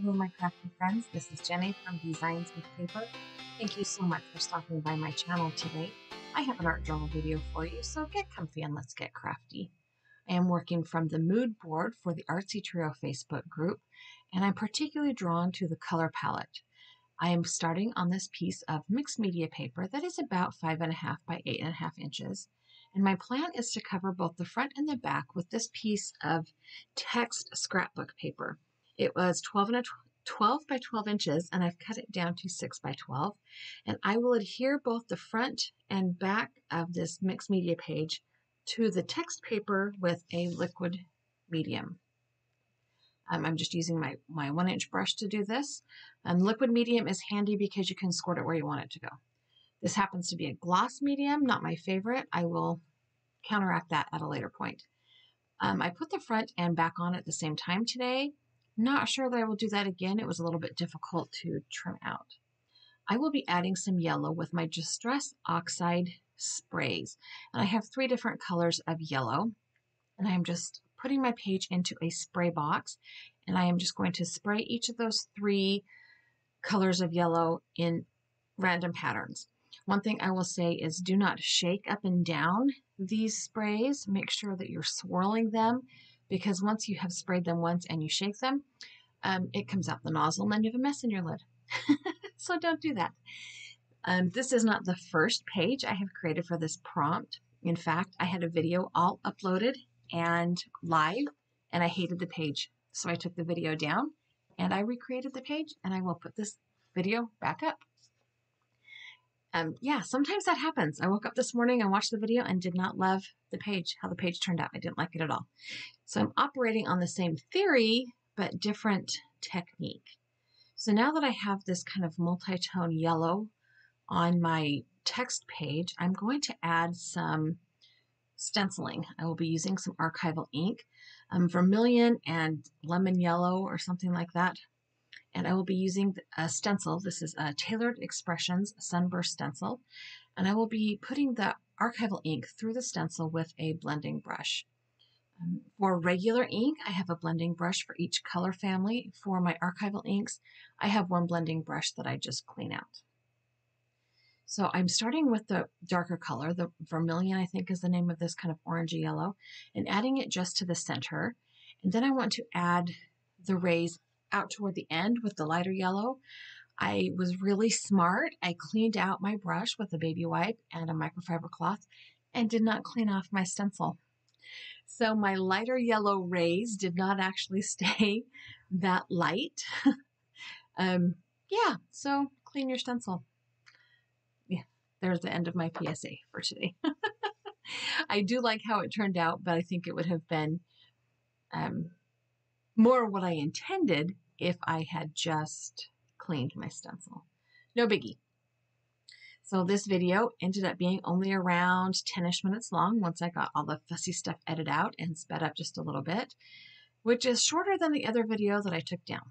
Hello my crafty friends, this is Jenny from Designs with Paper. Thank you so much for stopping by my channel today. I have an art journal video for you, so get comfy and let's get crafty. I am working from the mood board for the Artsy Trio Facebook group, and I'm particularly drawn to the color palette. I am starting on this piece of mixed media paper that is about 5.5 by 8.5 inches, and my plan is to cover both the front and the back with this piece of text scrapbook paper. It was 12 by 12 inches, and I've cut it down to 6 by 12. And I will adhere both the front and back of this mixed media page to the text paper with a liquid medium. I'm just using my 1-inch brush to do this. Liquid medium is handy because you can squirt it where you want it to go. This happens to be a gloss medium, not my favorite. I will counteract that at a later point. I put the front and back on at the same time today. Not sure that I will do that again. It was a little bit difficult to trim out. I will be adding some yellow with my Distress Oxide sprays. And I have 3 different colors of yellow. And I am just putting my page into a spray box. And I am just going to spray each of those 3 colors of yellow in random patterns. One thing I will say is do not shake up and down these sprays. Make sure that you're swirling them, because once you have sprayed them once and you shake them, it comes out the nozzle and then you have a mess in your lid. So don't do that. This is not the first page I have created for this prompt. In fact, I had a video all uploaded and live, and I hated the page. So I took the video down and I recreated the page, and I will put this video back up. Yeah, sometimes that happens. I woke up this morning and watched the video and did not love the page, how the page turned out. I didn't like it at all. So I'm operating on the same theory, but different technique. So now that I have this kind of multi-tone yellow on my text page, I'm going to add some stenciling. I will be using some archival ink, vermilion and lemon yellow or something like that. And I will be using a stencil. This is a Tailored Expressions Sunburst stencil. And I will be putting the archival ink through the stencil with a blending brush. For regular ink, I have a blending brush for each color family. For my archival inks, I have one blending brush that I just clean out. So I'm starting with the darker color, the vermilion, I think is the name of this kind of orangey yellow, and adding it just to the center. And then I want to add the rays out toward the end with the lighter yellow. I was really smart. I cleaned out my brush with a baby wipe and a microfiber cloth and did not clean off my stencil. So my lighter yellow rays did not actually stay that light. Yeah, so clean your stencil. Yeah, there's the end of my PSA for today. I do like how it turned out, but I think it would have been more what I intended if I had just cleaned my stencil. No biggie. So this video ended up being only around 10-ish minutes long once I got all the fussy stuff edited out and sped up just a little bit, which is shorter than the other video that I took down.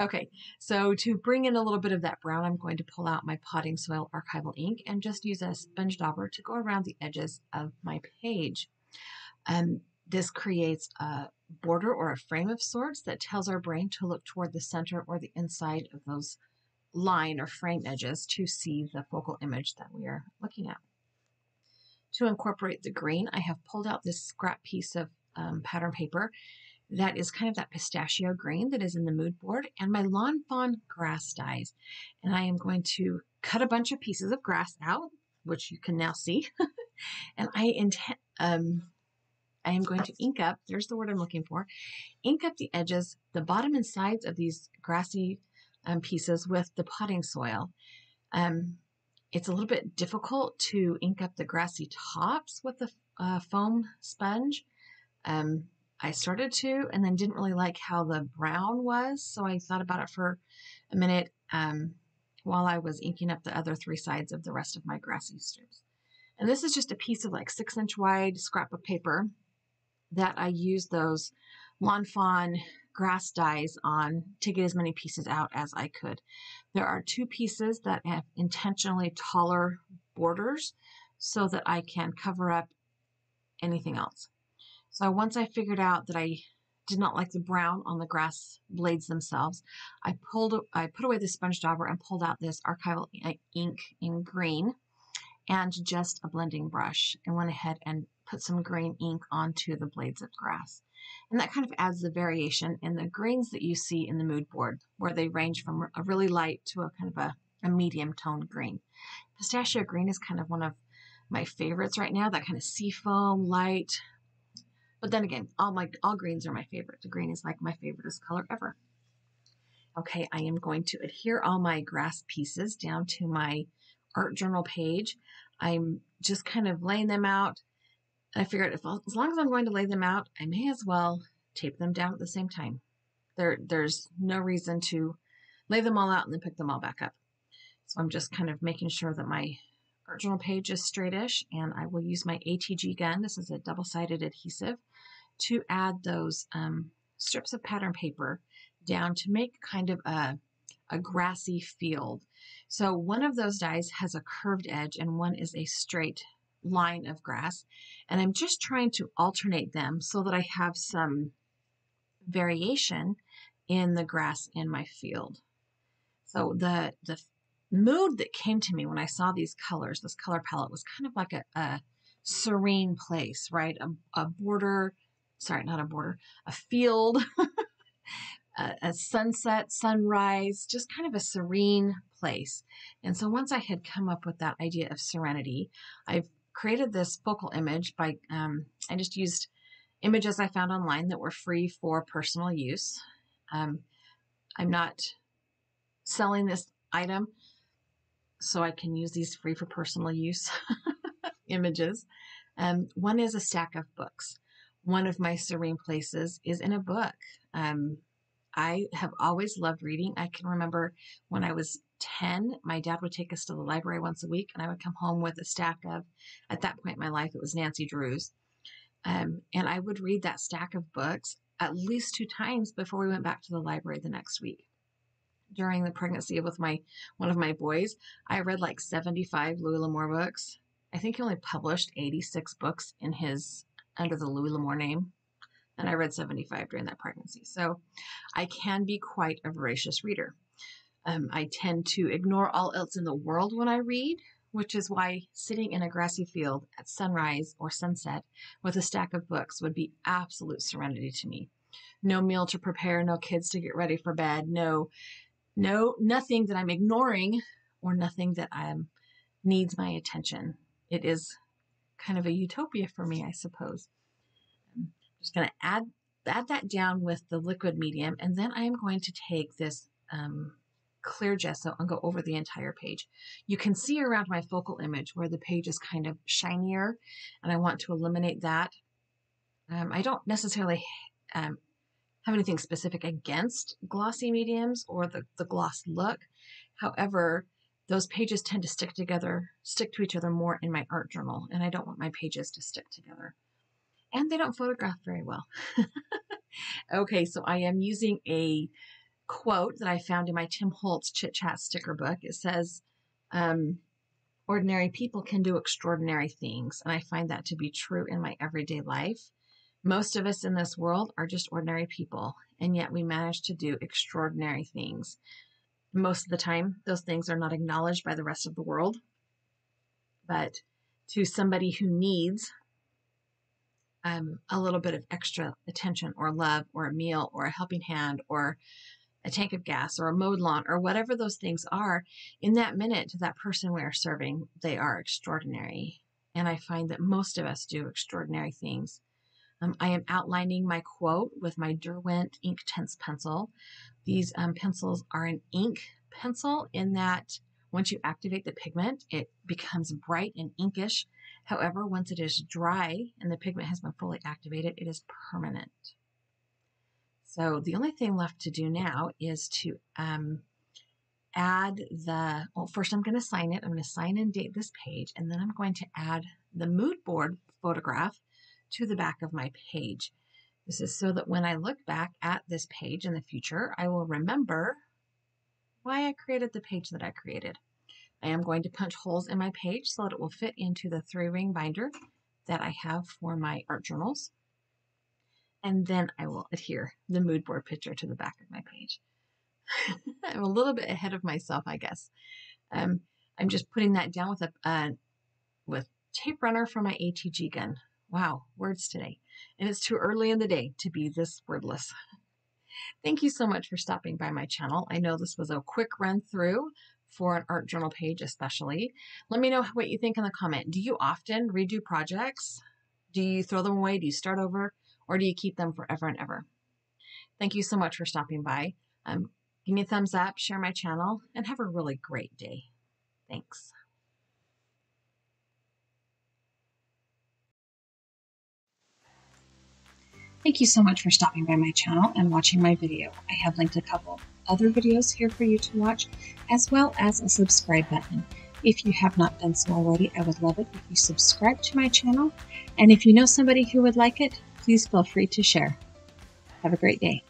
Okay, so to bring in a little bit of that brown, I'm going to pull out my potting soil archival ink and just use a sponge dauber to go around the edges of my page. This creates a border or a frame of sorts that tells our brain to look toward the center or the inside of those line or frame edges to see the focal image that we are looking at. To incorporate the green, I have pulled out this scrap piece of pattern paper that is kind of that pistachio green that is in the mood board, and my Lawn Fawn grass dyes. And I am going to cut a bunch of pieces of grass out, which you can now see, and I am going to ink up, there's the word I'm looking for, ink up the edges, the bottom and sides of these grassy pieces with the potting soil. It's a little bit difficult to ink up the grassy tops with the foam sponge. I started to and then didn't really like how the brown was, so I thought about it for a minute while I was inking up the other 3 sides of the rest of my grassy strips. And this is just a piece of like 6-inch wide scrap of paper that I use those Lawn Fawn grass dyes on to get as many pieces out as I could. There are 2 pieces that have intentionally taller borders so that I can cover up anything else. So once I figured out that I did not like the brown on the grass blades themselves. I put away the sponge dauber and pulled out this archival ink in green and just a blending brush, and went ahead and put some green ink onto the blades of grass. And that kind of adds the variation in the greens that you see in the mood board, where they range from a really light to a kind of a medium toned green. Pistachio green is kind of one of my favorites right now, that kind of seafoam, light. But then again, all greens are my favorite. The green is like my favoriteest color ever. Okay, I am going to adhere all my grass pieces down to my art journal page. I'm just kind of laying them out. I figured as long as I'm going to lay them out, I may as well tape them down at the same time. There's no reason to lay them all out and then pick them all back up. So I'm just kind of making sure that my art journal page is straightish, and I will use my ATG gun. This is a double-sided adhesive to add those strips of pattern paper down to make kind of a grassy field. So one of those dies has a curved edge and one is a straight line of grass, and I'm just trying to alternate them so that I have some variation in the grass in my field. So the mood that came to me when I saw these colors, this color palette, was kind of like a serene place, right? A field, a sunset, sunrise, just kind of a serene place. And so once I had come up with that idea of serenity, I've created this focal image by, I just used images I found online that were free for personal use. I'm not selling this item, so I can use these free for personal use images. One is a stack of books. One of my serene places is in a book. I have always loved reading. I can remember when I was 10, my dad would take us to the library once a week, and I would come home with a stack of, at that point in my life, it was Nancy Drew's. And I would read that stack of books at least 2 times before we went back to the library the next week. During the pregnancy with one of my boys, I read like 75 Louis L'Amour books. I think he only published 86 books under the Louis L'Amour name. And I read 75 during that pregnancy. So I can be quite a voracious reader. I tend to ignore all else in the world when I read, which is why sitting in a grassy field at sunrise or sunset with a stack of books would be absolute serenity to me. No meal to prepare, no kids to get ready for bed, no, nothing that I'm ignoring or nothing that needs my attention. It is kind of a utopia for me, I suppose. I'm just going to add that down with the liquid medium, and then I am going to take this clear gesso and go over the entire page. You can see around my focal image where the page is kind of shinier, and I want to eliminate that. I don't necessarily have anything specific against glossy mediums or the gloss look. However, those pages tend to stick to each other more in my art journal, and I don't want my pages to stick together. And they don't photograph very well. Okay, so I am using a quote that I found in my Tim Holtz Chit Chat sticker book. It says, ordinary people can do extraordinary things, and I find that to be true in my everyday life. Most of us in this world are just ordinary people, and yet we manage to do extraordinary things. Most of the time, those things are not acknowledged by the rest of the world, but to somebody who needs a little bit of extra attention or love or a meal or a helping hand or a tank of gas or a mowed lawn or whatever those things are, in that minute to that person we are serving, they are extraordinary. And I find that most of us do extraordinary things. I am outlining my quote with my Derwent Inktense pencil. These pencils are an ink pencil in that once you activate the pigment, it becomes bright and inkish. However, once it is dry and the pigment has been fully activated, it is permanent. So the only thing left to do now is to first I'm going to sign it. I'm going to sign and date this page, and then I'm going to add the mood board photograph to the back of my page. This is so that when I look back at this page in the future, I will remember why I created the page that I created. I am going to punch holes in my page so that it will fit into the 3-ring binder that I have for my art journals. and then I will adhere the mood board picture to the back of my page. I'm a little bit ahead of myself, I guess. I'm just putting that down with a with tape runner from my ATG gun. Wow, words today. And it's too early in the day to be this wordless. Thank you so much for stopping by my channel. I know this was a quick run through for an art journal page especially. Let me know what you think in the comment. Do you often redo projects? Do you throw them away? Do you start over? Or do you keep them forever and ever? Thank you so much for stopping by. Give me a thumbs up, share my channel, and have a really great day. Thanks. Thank you so much for stopping by my channel and watching my video. I have linked a couple other videos here for you to watch, as well as a subscribe button. If you have not done so already, I would love it if you subscribe to my channel. And if you know somebody who would like it, please feel free to share. Have a great day.